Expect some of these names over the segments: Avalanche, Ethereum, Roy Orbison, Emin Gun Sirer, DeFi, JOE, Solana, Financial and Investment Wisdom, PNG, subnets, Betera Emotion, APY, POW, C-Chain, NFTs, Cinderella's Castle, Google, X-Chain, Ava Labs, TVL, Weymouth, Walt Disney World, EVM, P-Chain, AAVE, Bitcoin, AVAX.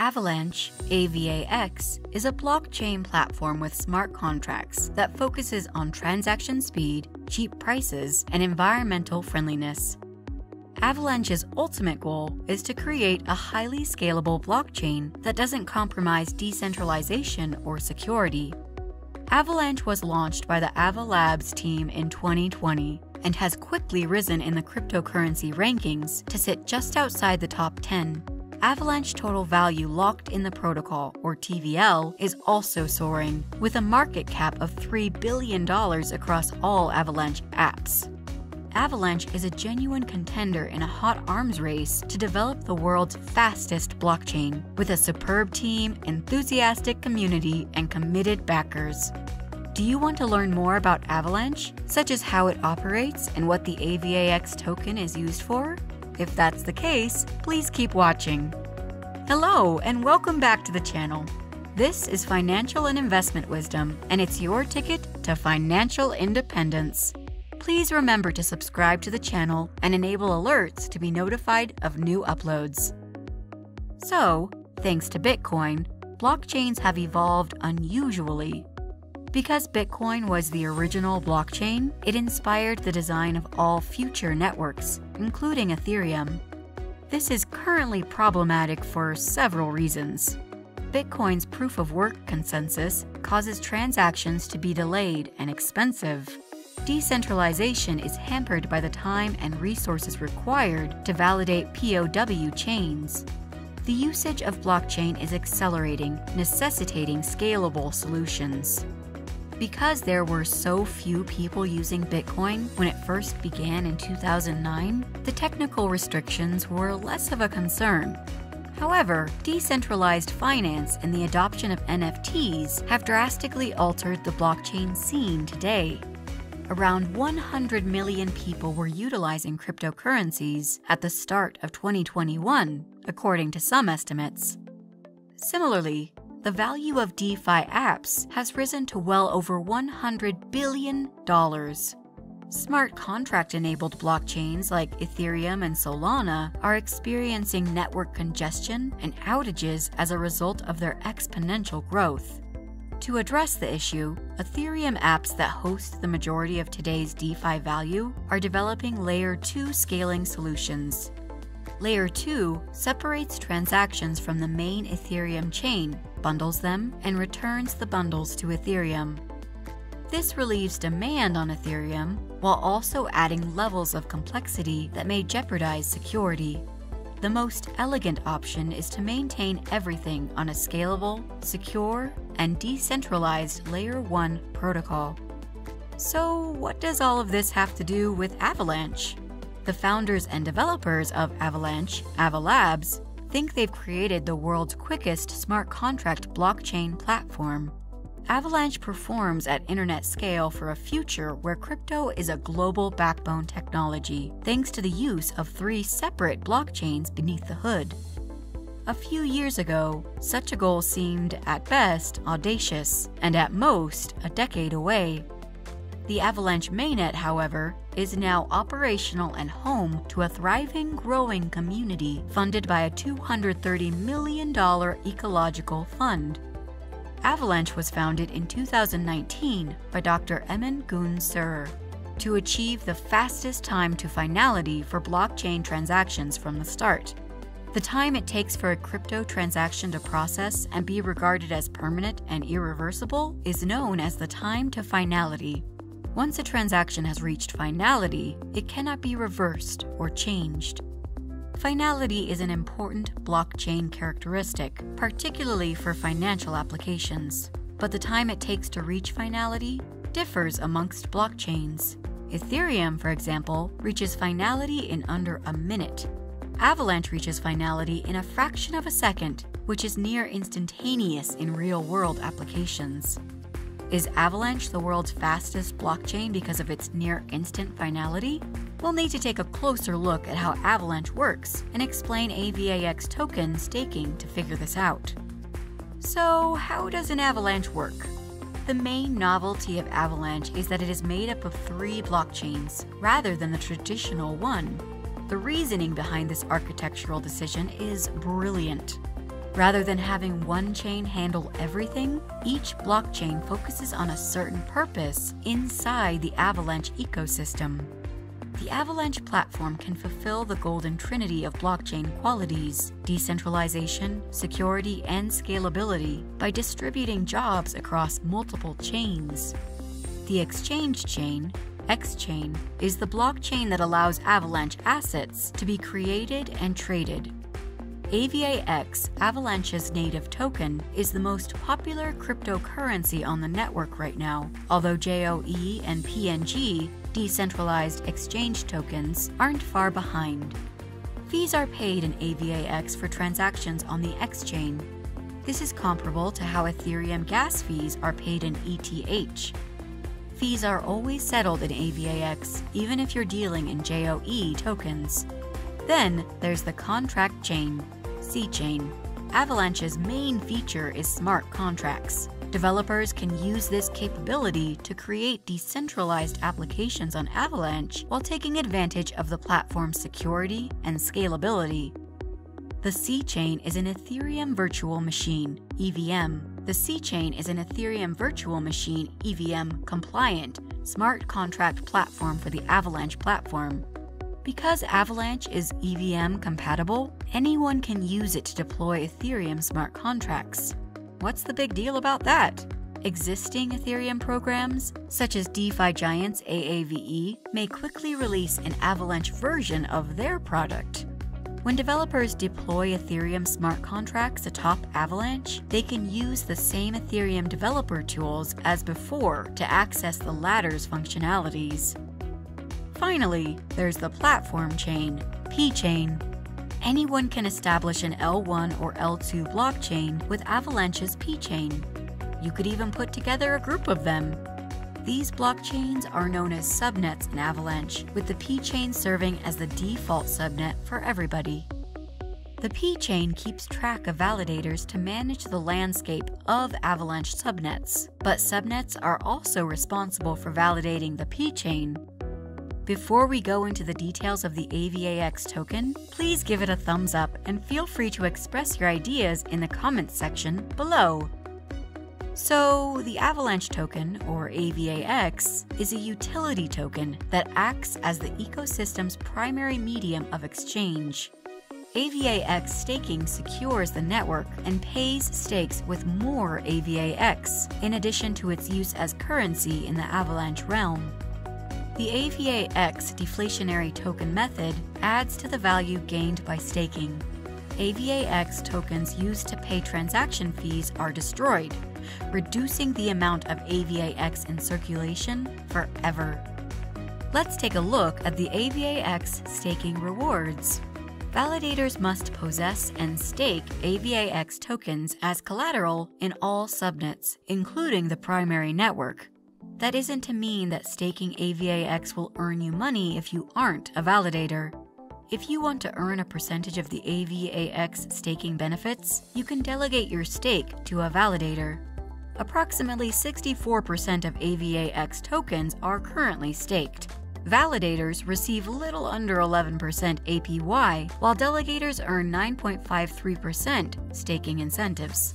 Avalanche, AVAX, is a blockchain platform with smart contracts that focuses on transaction speed, cheap prices, and environmental friendliness. Avalanche's ultimate goal is to create a highly scalable blockchain that doesn't compromise decentralization or security. Avalanche was launched by the Ava Labs team in 2020 and has quickly risen in the cryptocurrency rankings to sit just outside the top 10. Avalanche total value locked in the protocol, or TVL, is also soaring, with a market cap of $3 billion across all Avalanche apps. Avalanche is a genuine contender in a hot arms race to develop the world's fastest blockchain, with a superb team, enthusiastic community, and committed backers. Do you want to learn more about Avalanche, such as how it operates and what the AVAX token is used for? If that's the case, please keep watching. Hello, and welcome back to the channel. This is Financial and Investment Wisdom, and it's your ticket to financial independence. Please remember to subscribe to the channel and enable alerts to be notified of new uploads. So, thanks to Bitcoin, blockchains have evolved unusually. Because Bitcoin was the original blockchain, it inspired the design of all future networks, including Ethereum. This is currently problematic for several reasons. Bitcoin's proof-of-work consensus causes transactions to be delayed and expensive. Decentralization is hampered by the time and resources required to validate POW chains. The usage of blockchain is accelerating, necessitating scalable solutions. Because there were so few people using Bitcoin when it first began in 2009, the technical restrictions were less of a concern. However, decentralized finance and the adoption of NFTs have drastically altered the blockchain scene today. Around 100 million people were utilizing cryptocurrencies at the start of 2021, according to some estimates. Similarly, the value of DeFi apps has risen to well over $100 billion. Smart contract-enabled blockchains like Ethereum and Solana are experiencing network congestion and outages as a result of their exponential growth. To address the issue, Ethereum apps that host the majority of today's DeFi value are developing Layer 2 scaling solutions. Layer 2 separates transactions from the main Ethereum chain, bundles them, and returns the bundles to Ethereum. This relieves demand on Ethereum while also adding levels of complexity that may jeopardize security. The most elegant option is to maintain everything on a scalable, secure, and decentralized Layer 1 protocol. So, what does all of this have to do with Avalanche? The founders and developers of Avalanche, Ava Labs, think they've created the world's quickest smart contract blockchain platform. Avalanche performs at internet scale for a future where crypto is a global backbone technology, thanks to the use of three separate blockchains beneath the hood. A few years ago, such a goal seemed, at best, audacious, and at most, a decade away. The Avalanche mainnet, however, is now operational and home to a thriving, growing community funded by a $230 million ecological fund. Avalanche was founded in 2019 by Dr. Emin Gun Sirer to achieve the fastest time to finality for blockchain transactions from the start. The time it takes for a crypto transaction to process and be regarded as permanent and irreversible is known as the time to finality. Once a transaction has reached finality, it cannot be reversed or changed. Finality is an important blockchain characteristic, particularly for financial applications. But the time it takes to reach finality differs amongst blockchains. Ethereum, for example, reaches finality in under a minute. Avalanche reaches finality in a fraction of a second, which is near instantaneous in real-world applications. Is Avalanche the world's fastest blockchain because of its near-instant finality? We'll need to take a closer look at how Avalanche works and explain AVAX token staking to figure this out. So, how does an Avalanche work? The main novelty of Avalanche is that it is made up of three blockchains, rather than the traditional one. The reasoning behind this architectural decision is brilliant. Rather than having one chain handle everything, each blockchain focuses on a certain purpose inside the Avalanche ecosystem. The Avalanche platform can fulfill the golden trinity of blockchain qualities, decentralization, security, and scalability by distributing jobs across multiple chains. The exchange chain, X-Chain, is the blockchain that allows Avalanche assets to be created and traded. AVAX, Avalanche's native token, is the most popular cryptocurrency on the network right now, although JOE and PNG, decentralized exchange tokens, aren't far behind. Fees are paid in AVAX for transactions on the X-Chain. This is comparable to how Ethereum gas fees are paid in ETH. Fees are always settled in AVAX, even if you're dealing in JOE tokens. Then there's the contract chain, C-Chain. Avalanche's main feature is smart contracts. Developers can use this capability to create decentralized applications on Avalanche while taking advantage of the platform's security and scalability. The C-Chain is an Ethereum virtual machine, EVM. The C-Chain is an Ethereum virtual machine, EVM, compliant, smart contract platform for the Avalanche platform. Because Avalanche is EVM compatible, anyone can use it to deploy Ethereum smart contracts. What's the big deal about that? Existing Ethereum programs, such as DeFi giants AAVE, may quickly release an Avalanche version of their product. When developers deploy Ethereum smart contracts atop Avalanche, they can use the same Ethereum developer tools as before to access the latter's functionalities. Finally, there's the platform chain, P-Chain. Anyone can establish an L1 or L2 blockchain with Avalanche's P-Chain. You could even put together a group of them. These blockchains are known as subnets in Avalanche, with the P-Chain serving as the default subnet for everybody. The P-Chain keeps track of validators to manage the landscape of Avalanche subnets, but subnets are also responsible for validating the P-Chain. Before we go into the details of the AVAX token, please give it a thumbs up and feel free to express your ideas in the comments section below. So, the Avalanche token, or AVAX, is a utility token that acts as the ecosystem's primary medium of exchange. AVAX staking secures the network and pays stakes with more AVAX, in addition to its use as currency in the Avalanche realm. The AVAX deflationary token method adds to the value gained by staking. AVAX tokens used to pay transaction fees are destroyed, reducing the amount of AVAX in circulation forever. Let's take a look at the AVAX staking rewards. Validators must possess and stake AVAX tokens as collateral in all subnets, including the primary network. That isn't to mean that staking AVAX will earn you money if you aren't a validator. If you want to earn a percentage of the AVAX staking benefits, you can delegate your stake to a validator. Approximately 64% of AVAX tokens are currently staked. Validators receive little under 11% APY, while delegators earn 9.53% staking incentives.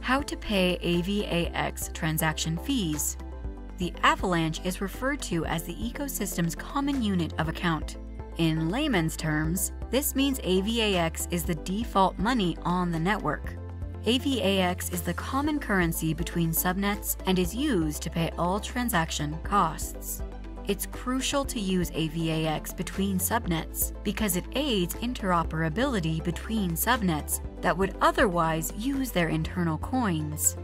How to pay AVAX transaction fees? The Avalanche is referred to as the ecosystem's common unit of account. In layman's terms, this means AVAX is the default money on the network. AVAX is the common currency between subnets and is used to pay all transaction costs. It's crucial to use AVAX between subnets because it aids interoperability between subnets that would otherwise use their internal coins.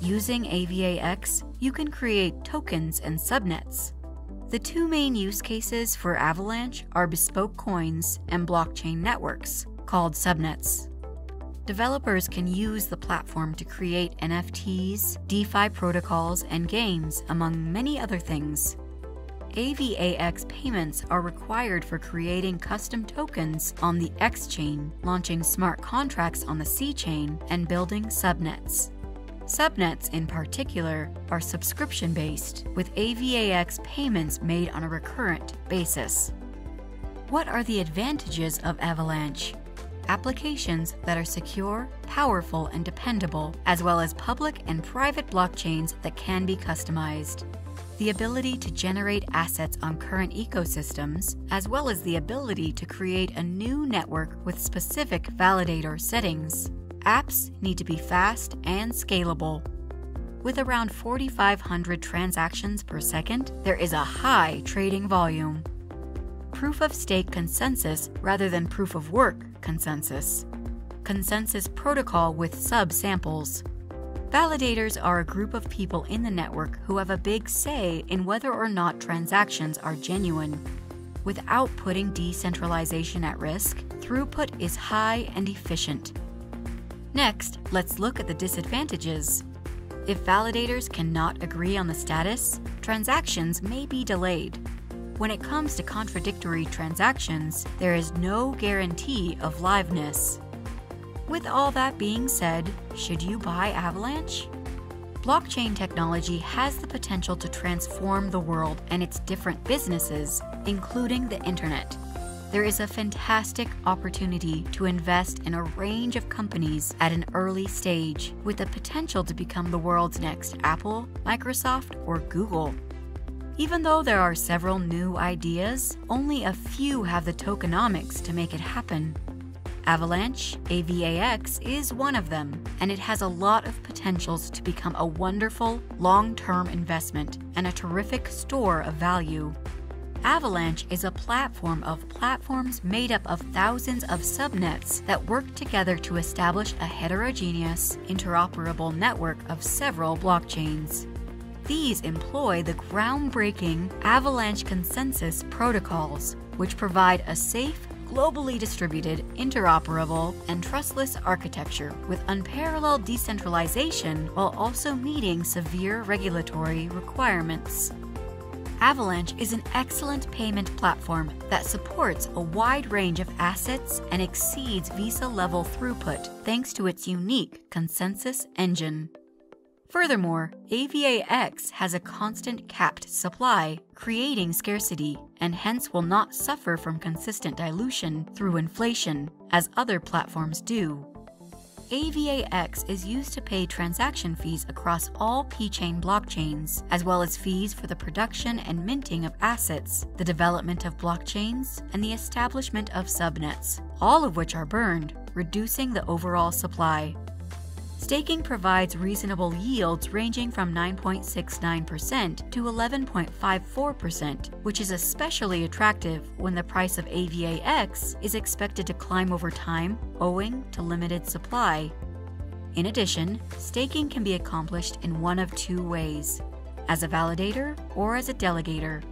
Using AVAX, you can create tokens and subnets. The two main use cases for Avalanche are bespoke coins and blockchain networks, called subnets. Developers can use the platform to create NFTs, DeFi protocols, and games, among many other things. AVAX payments are required for creating custom tokens on the X-Chain, launching smart contracts on the C-Chain, and building subnets. Subnets, in particular, are subscription-based, with AVAX payments made on a recurrent basis. What are the advantages of Avalanche? applications that are secure, powerful, and dependable, as well as public and private blockchains that can be customized. The ability to generate assets on current ecosystems, as well as the ability to create a new network with specific validator settings. Apps need to be fast and scalable. With around 4,500 transactions per second, there is a high trading volume. Proof-of-stake consensus rather than proof-of-work consensus. Consensus protocol with sub-samples. Validators are a group of people in the network who have a big say in whether or not transactions are genuine. Without putting decentralization at risk, throughput is high and efficient. Next, let's look at the disadvantages. If validators cannot agree on the status, transactions may be delayed. When it comes to contradictory transactions, there is no guarantee of liveness. With all that being said, should you buy Avalanche? Blockchain technology has the potential to transform the world and its different businesses, including the internet. There is a fantastic opportunity to invest in a range of companies at an early stage, with the potential to become the world's next Apple, Microsoft, or Google. Even though there are several new ideas, only a few have the tokenomics to make it happen. Avalanche, AVAX, is one of them, and it has a lot of potentials to become a wonderful, long-term investment and a terrific store of value. Avalanche is a platform of platforms made up of thousands of subnets that work together to establish a heterogeneous, interoperable network of several blockchains. These employ the groundbreaking Avalanche consensus protocols, which provide a safe, globally distributed, interoperable, and trustless architecture with unparalleled decentralization while also meeting severe regulatory requirements. Avalanche is an excellent payment platform that supports a wide range of assets and exceeds Visa-level throughput thanks to its unique consensus engine. Furthermore, AVAX has a constant capped supply, creating scarcity, and hence will not suffer from consistent dilution through inflation, as other platforms do. AVAX is used to pay transaction fees across all P-Chain blockchains, as well as fees for the production and minting of assets, the development of blockchains, and the establishment of subnets, all of which are burned, reducing the overall supply. Staking provides reasonable yields ranging from 9.69% to 11.54%, which is especially attractive when the price of AVAX is expected to climb over time owing to limited supply. In addition, staking can be accomplished in one of two ways: as a validator or as a delegator.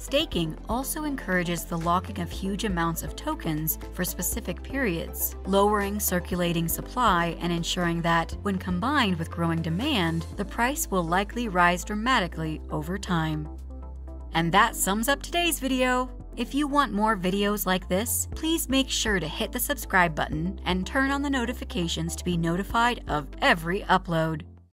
Staking also encourages the locking of huge amounts of tokens for specific periods, lowering circulating supply and ensuring that, when combined with growing demand, the price will likely rise dramatically over time. And that sums up today's video. If you want more videos like this, please make sure to hit the subscribe button and turn on the notifications to be notified of every upload.